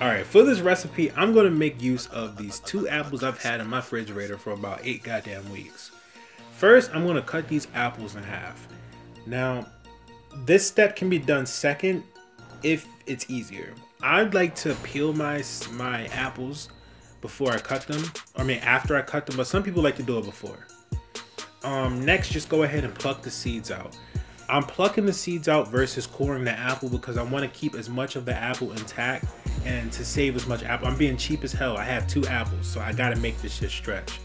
Alright, for this recipe, I'm going to make use of these 2 apples I've had in my refrigerator for about 8 goddamn weeks. First, I'm going to cut these apples in half. Now, this step can be done second if it's easier. I'd like to peel my apples before I cut them. I mean, after I cut them, but some people like to do it before. Next, just go ahead and pluck the seeds out. I'm plucking the seeds out versus coring the apple because I want to keep as much of the apple intact and to save as much apple. I'm being cheap as hell. I have 2 apples, so I gotta make this shit stretch.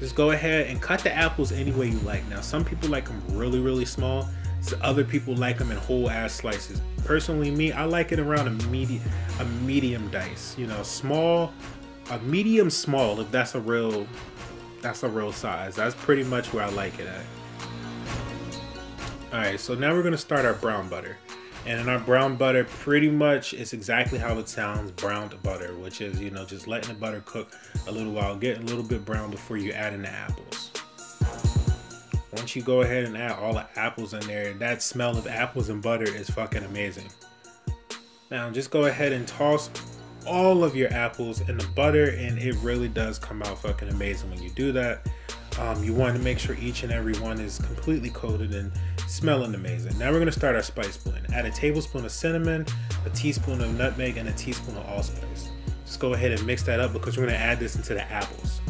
Just go ahead and cut the apples any way you like. Now, some people like them really, really small. So other people like them in whole ass slices. Personally, me, I like it around a medium dice. You know, small, a medium small. If that's a real size. That's pretty much where I like it at. Alright, so now we're going to start our brown butter. And in our brown butter, pretty much it's exactly how it sounds, browned butter, which is, you know, just letting the butter cook a little while, get a little bit brown before you add in the apples. Once you go ahead and add all the apples in there, that smell of apples and butter is fucking amazing. Now just go ahead and toss all of your apples in the butter, and it really does come out fucking amazing when you do that. You want to make sure each and every one is completely coated and smelling amazing. Now we're going to start our spice blend. Add a tablespoon of cinnamon, a teaspoon of nutmeg, and a teaspoon of allspice. Just go ahead and mix that up because we're going to add this into the apples.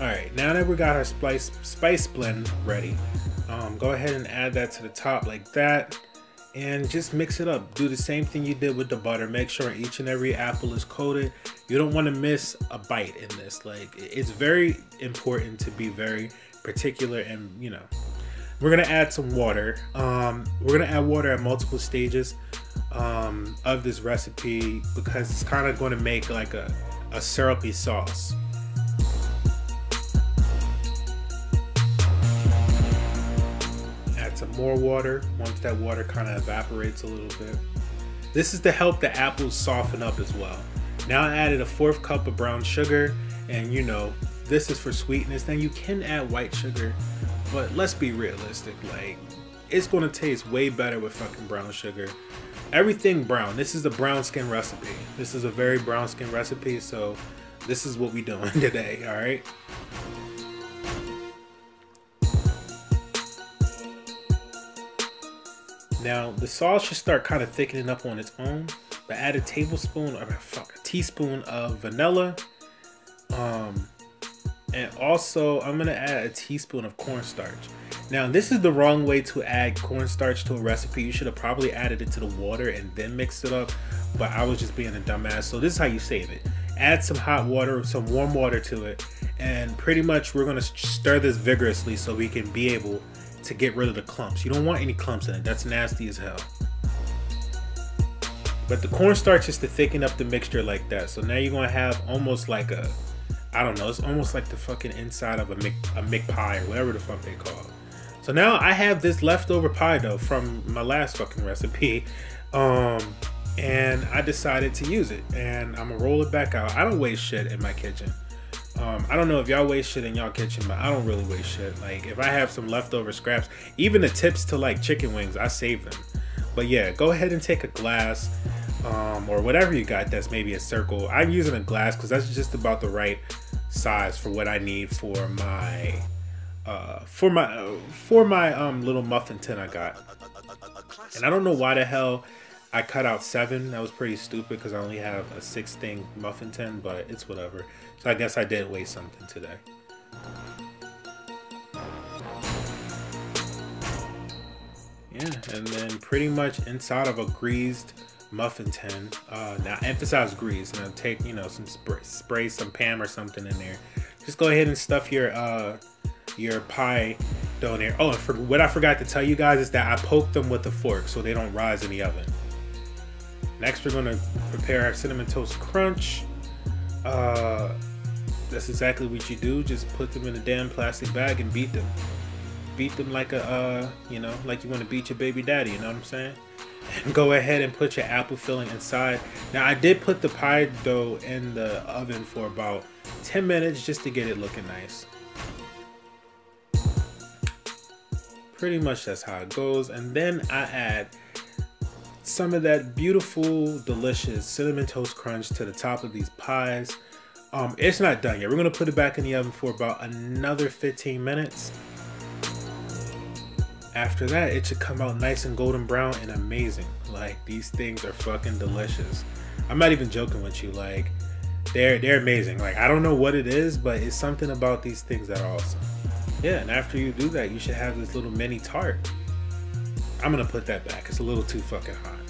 Alright, now that we got our spice blend ready, go ahead and add that to the top like that. And just mix it up. Do the same thing you did with the butter. Make sure each and every apple is coated. You don't want to miss a bite in this. Like, it's very important to be very particular, and you know, we're gonna add some water. We're gonna add water at multiple stages of this recipe because it's kind of going to make like a syrupy sauce. Some more water once that water kind of evaporates a little bit. This is to help the apples soften up as well. Now I added a 4th cup of brown sugar, and you know, this is for sweetness. Now you can add white sugar, but let's be realistic, like it's gonna taste way better with fucking brown sugar. Everything brown. This is a brown skin recipe. This is a very brown skin recipe, so this is what we doing today, all right? Now, the sauce should start kind of thickening up on its own, but add a teaspoon of vanilla. And also, I'm gonna add a teaspoon of cornstarch. Now, this is the wrong way to add cornstarch to a recipe. You should have probably added it to the water and then mixed it up, but I was just being a dumbass, so this is how you save it. Add some hot water, some warm water to it, and pretty much we're gonna stir this vigorously so we can be able to get rid of the clumps. You don't want any clumps in it. That's nasty as hell. But the cornstarch is to thicken up the mixture like that. So now you're gonna have almost like a, I don't know, it's almost like the fucking inside of a McPie or whatever the fuck they call it. So now I have this leftover pie dough from my last fucking recipe, and I decided to use it, and I'm gonna roll it back out. I don't waste shit in my kitchen. I don't know if y'all waste shit in y'all kitchen, but I don't really waste shit. Like, if I have some leftover scraps, even the tips to like chicken wings, I save them. But yeah, go ahead and take a glass or whatever you got that's maybe a circle. I'm using a glass because that's just about the right size for what I need for my little muffin tin I got. And I don't know why the hell I cut out 7. That was pretty stupid because I only have a 6-thing muffin tin, but it's whatever. So I guess I did waste something today. Yeah, and then pretty much inside of a greased muffin tin. Now emphasize grease, and I'll take, you know, some spray some Pam or something in there. Just go ahead and stuff your pie dough in there. Oh, and for what I forgot to tell you guys is that I poked them with a fork so they don't rise in the oven. Next, we're going to prepare our Cinnamon Toast Crunch. That's exactly what you do. Just put them in a damn plastic bag and beat them. Beat them like a, you know, like you want to beat your baby daddy, you know what I'm saying? And go ahead and put your apple filling inside. Now, I did put the pie dough in the oven for about 10 minutes just to get it looking nice. Pretty much that's how it goes. And then I add some of that beautiful, delicious Cinnamon Toast Crunch to the top of these pies. It's not done yet. We're gonna put it back in the oven for about another 15 minutes. After that, it should come out nice and golden brown and amazing. Like, these things are fucking delicious. I'm not even joking with you. Like, they're amazing. Like, I don't know what it is, but it's something about these things that are awesome. Yeah, and after you do that, you should have this little mini tart. I'm gonna put that back. It's a little too fucking hot.